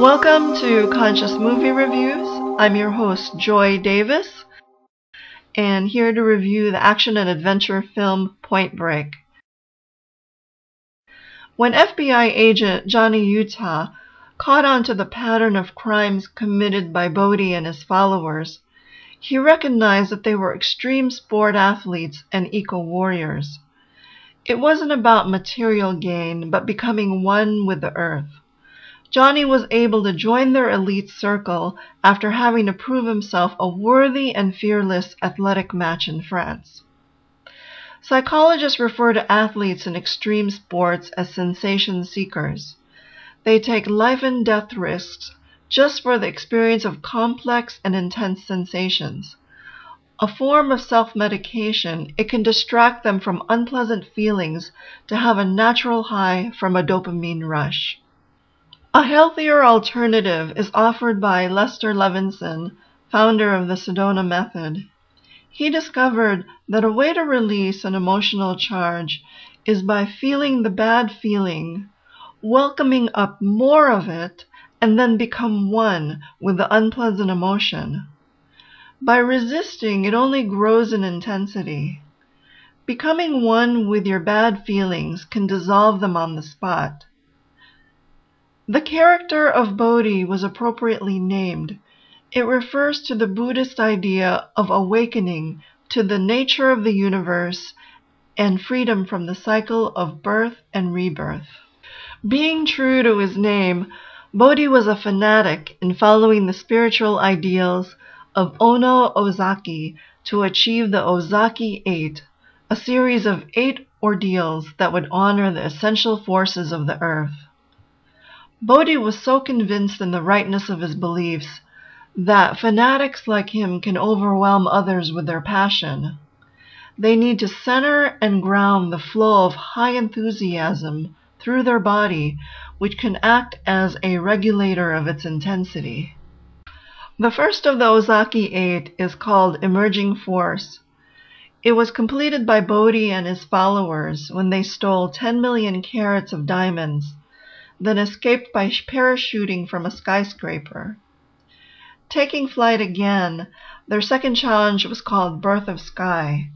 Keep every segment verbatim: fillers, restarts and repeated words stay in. Welcome to Conscious Movie Reviews. I'm your host, Joy Davis, and here to review the action and adventure film Point Break. When F B I agent Johnny Utah caught on to the pattern of crimes committed by Bodhi and his followers, he recognized that they were extreme sport athletes and eco-warriors. It wasn't about material gain, but becoming one with the earth. Johnny was able to join their elite circle after having to prove himself a worthy and fearless athletic match in France. Psychologists refer to athletes in extreme sports as sensation seekers. They take life and death risks just for the experience of complex and intense sensations. A form of self-medication, it can distract them from unpleasant feelings to have a natural high from a dopamine rush. A healthier alternative is offered by Lester Levenson, founder of the Sedona Method. He discovered that a way to release an emotional charge is by feeling the bad feeling, welcoming up more of it, and then become one with the unpleasant emotion. By resisting, it only grows in intensity. Becoming one with your bad feelings can dissolve them on the spot. The character of Bodhi was appropriately named. It refers to the Buddhist idea of awakening to the nature of the universe and freedom from the cycle of birth and rebirth. Being true to his name, Bodhi was a fanatic in following the spiritual ideals of Ono Ozaki to achieve the Ozaki eight, a series of eight ordeals that would honor the essential forces of the earth. Bodhi was so convinced in the rightness of his beliefs that fanatics like him can overwhelm others with their passion. They need to center and ground the flow of high enthusiasm through their body, which can act as a regulator of its intensity. The first of the Ozaki eight is called Emerging Force. It was completed by Bodhi and his followers when they stole ten million carats of diamonds, then escaped by parachuting from a skyscraper. Taking flight again, their second challenge was called Birth of Sky.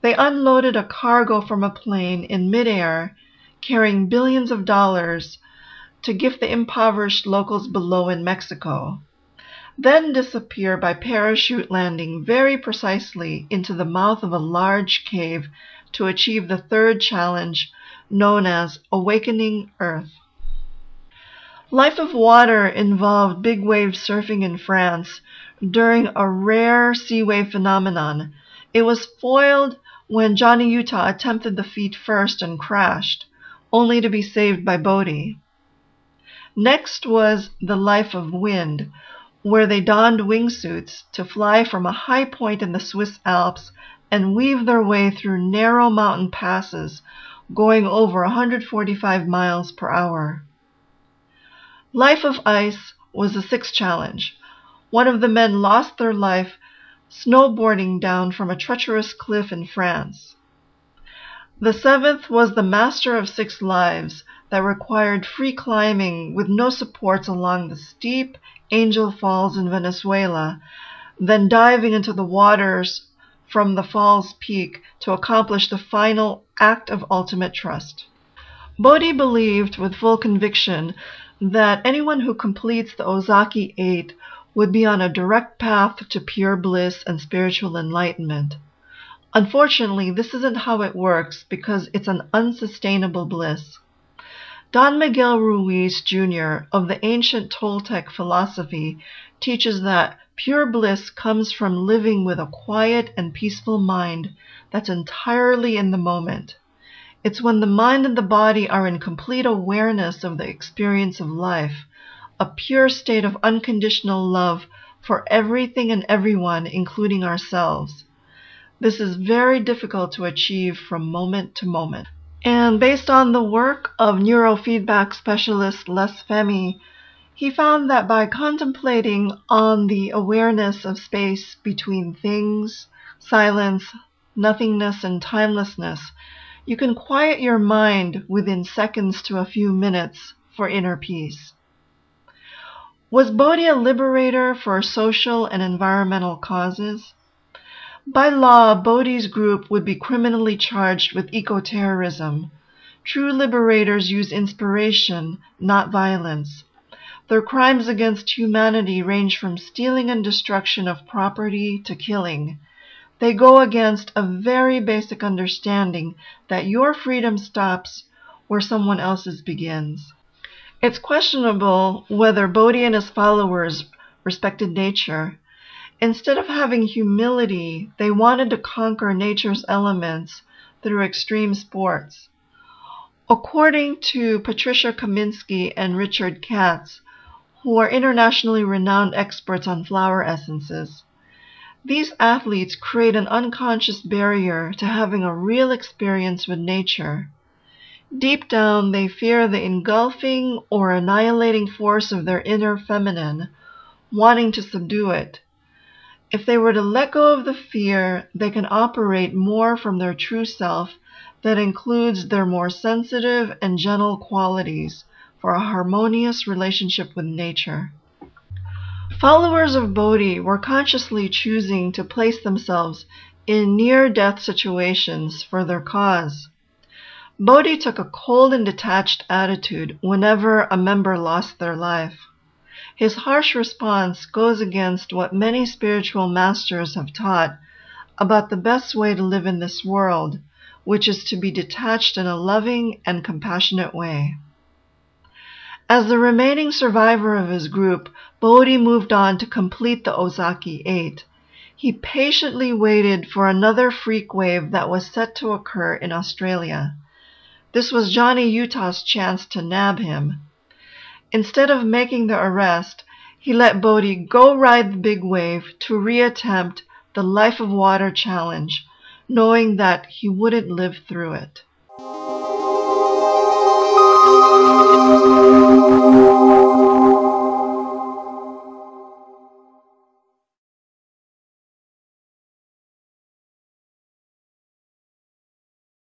They unloaded a cargo from a plane in midair, carrying billions of dollars to gift the impoverished locals below in Mexico, then disappear by parachute landing very precisely into the mouth of a large cave to achieve the third challenge, known as Awakening Earth. Life of Water involved big wave surfing in France during a rare sea wave phenomenon. It was foiled when Johnny Utah attempted the feat first and crashed, only to be saved by Bodhi. Next was the Life of Wind, where they donned wingsuits to fly from a high point in the Swiss Alps and weave their way through narrow mountain passes, going over one hundred forty-five miles per hour. Life of Ice was the sixth challenge. One of the men lost their life snowboarding down from a treacherous cliff in France. The seventh was the Master of Six Lives that required free climbing with no supports along the steep Angel Falls in Venezuela, then diving into the waters from the falls peak to accomplish the final act of ultimate trust. Bodhi believed with full conviction that anyone who completes the Ozaki eight would be on a direct path to pure bliss and spiritual enlightenment. Unfortunately, this isn't how it works because it's an unsustainable bliss. Don Miguel Ruiz, Junior of the ancient Toltec philosophy teaches that pure bliss comes from living with a quiet and peaceful mind that's entirely in the moment. It's when the mind and the body are in complete awareness of the experience of life, a pure state of unconditional love for everything and everyone, including ourselves. This is very difficult to achieve from moment to moment. And based on the work of neurofeedback specialist Les Femi, he found that by contemplating on the awareness of space between things, silence, nothingness, and timelessness, you can quiet your mind within seconds to a few minutes for inner peace. Was Bodhi a liberator for social and environmental causes? By law, Bodhi's group would be criminally charged with eco-terrorism. True liberators use inspiration, not violence. Their crimes against humanity range from stealing and destruction of property to killing. They go against a very basic understanding that your freedom stops where someone else's begins. It's questionable whether Bodhi and his followers respected nature. Instead of having humility, they wanted to conquer nature's elements through extreme sports. According to Patricia Kaminsky and Richard Katz, who are internationally renowned experts on flower essences, these athletes create an unconscious barrier to having a real experience with nature. Deep down, they fear the engulfing or annihilating force of their inner feminine, wanting to subdue it. If they were to let go of the fear, they can operate more from their true self that includes their more sensitive and gentle qualities, for a harmonious relationship with nature. Followers of Bodhi were consciously choosing to place themselves in near-death situations for their cause. Bodhi took a cold and detached attitude whenever a member lost their life. His harsh response goes against what many spiritual masters have taught about the best way to live in this world, which is to be detached in a loving and compassionate way. As the remaining survivor of his group, Bodhi moved on to complete the Ozaki eight. He patiently waited for another freak wave that was set to occur in Australia. This was Johnny Utah's chance to nab him. Instead of making the arrest, he let Bodhi go ride the big wave to reattempt the Life of Water challenge, knowing that he wouldn't live through it.